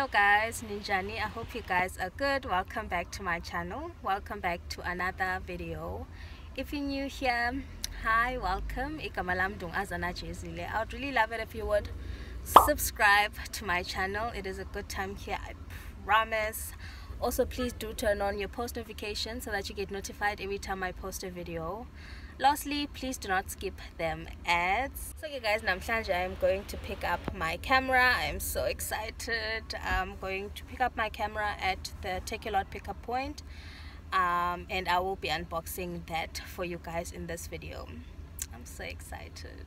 Hello guys, Ninjani. I hope you guys are good. Welcome back to my channel. Welcome back to another video. If you're new here, hi, welcome. I would really love it if you would subscribe to my channel. It is a good time here, I promise. Also, please do turn on your post notifications so that you get notified every time I post a video. Lastly, please do not skip them ads. So okay guys, namhlanje I am going to pick up my camera. I am so excited. I'm going to pick up my camera at the Takealot pickup point. And I will be unboxing that for you guys in this video. I'm so excited.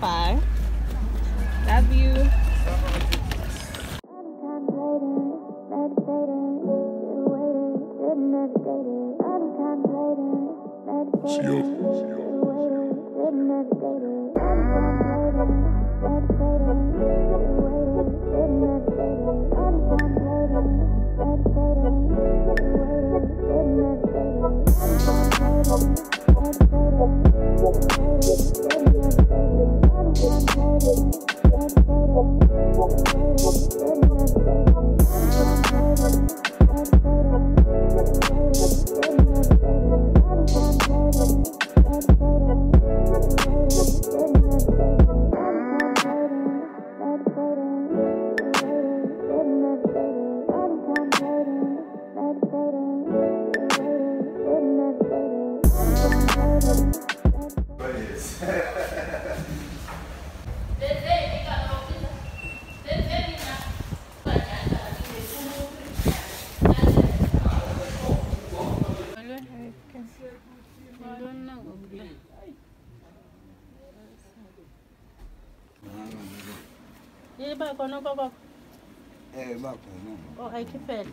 Bye. Love you. Oh, I keep it.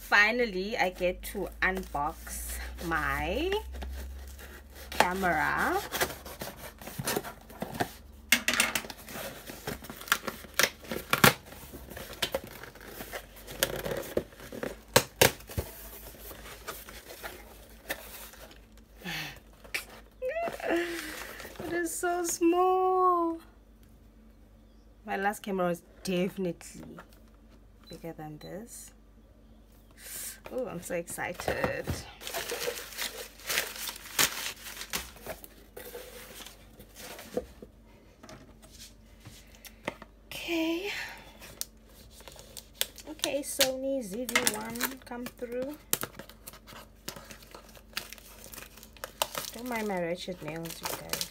Finally, I get to unbox my camera. So small. My last camera was definitely bigger than this. Oh, I'm so excited. Okay. Okay, Sony ZV1, come through. Don't mind my wretched nails, you guys.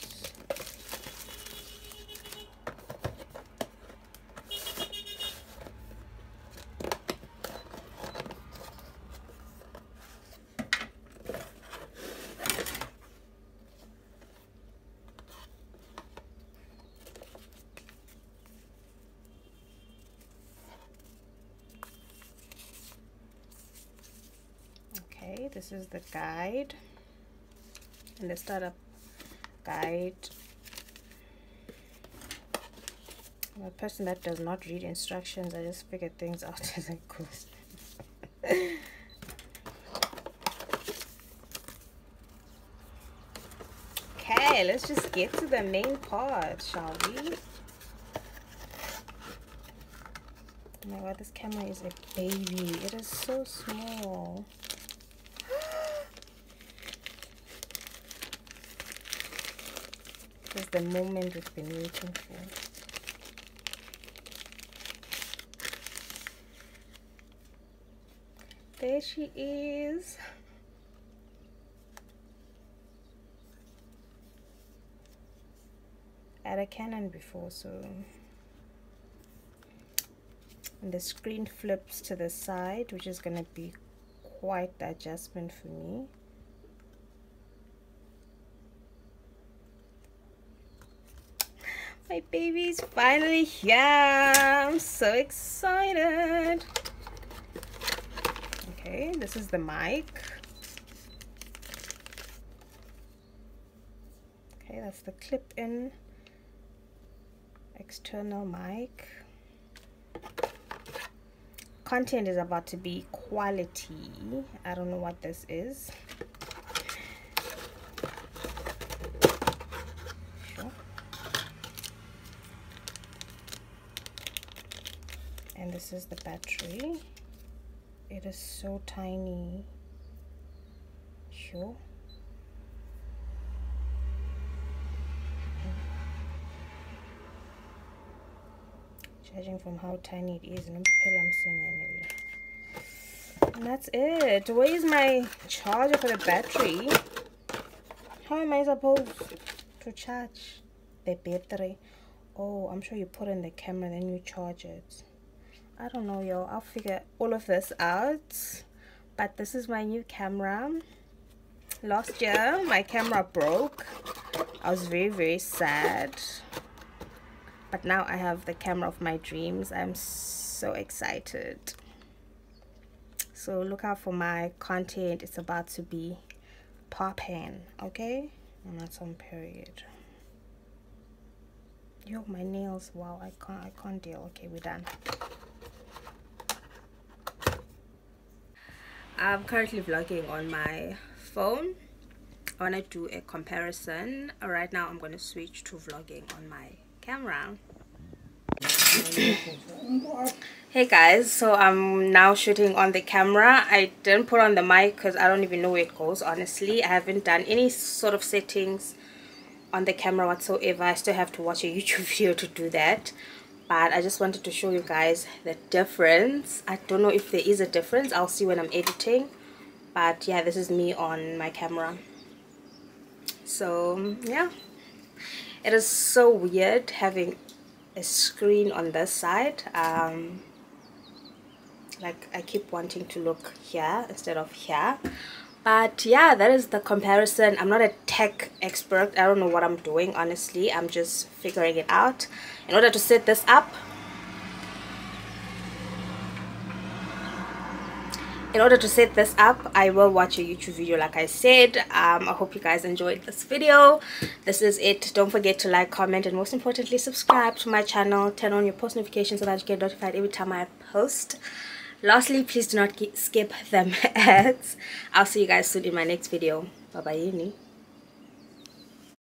Okay, this is the guide and the startup guide. I'm a person that does not read instructions. I just figure things out as I go. Okay, let's just get to the main part, shall we? Oh my god, this camera is a baby. It is so small. This is the moment we've been waiting for. There she is. I had a Canon before, so. And the screen flips to the side, which is gonna be quite the adjustment for me. My baby's finally here. I'm so excited. Okay, this is the mic. Okay, that's the clip-in external mic. Content is about to be quality. I don't know what this is. And this is the battery. It is so tiny. Sure. Judging from how tiny it is, and that's it. Where is my charger for the battery? How am I supposed to charge the battery? Oh, I'm sure you put in the camera, then you charge it. I don't know, y'all. I'll figure all of this out. But this is my new camera. Last year, my camera broke. I was very, very sad. But now I have the camera of my dreams. I'm so excited. So look out for my content. It's about to be poppin', okay? And that's on period. Yo, my nails. Wow, I can't deal. Okay, we're done. I'm currently vlogging on my phone. I want to do a comparison. Right now I'm going to switch to vlogging on my camera. Hey guys, so I'm now shooting on the camera. I didn't put on the mic because I don't even know where it goes, honestly. I haven't done any sort of settings on the camera whatsoever. I still have to watch a YouTube video to do that. But I just wanted to show you guys the difference. I don't know if there is a difference. I'll see when I'm editing. But yeah, this is me on my camera. So yeah, it is so weird having a screen on this side. Like I keep wanting to look here instead of here. But yeah, that is the comparison. I'm not a tech expert. I don't know what I'm doing, honestly. I'm just figuring it out. In order to set this up, I will watch a YouTube video like I said. I hope you guys enjoyed this video. This is it. Don't forget to like, comment, and most importantly, subscribe to my channel. Turn on your post notifications so that you get notified every time I post. Lastly, please do not skip them ads. I'll see you guys soon in my next video. Bye-bye.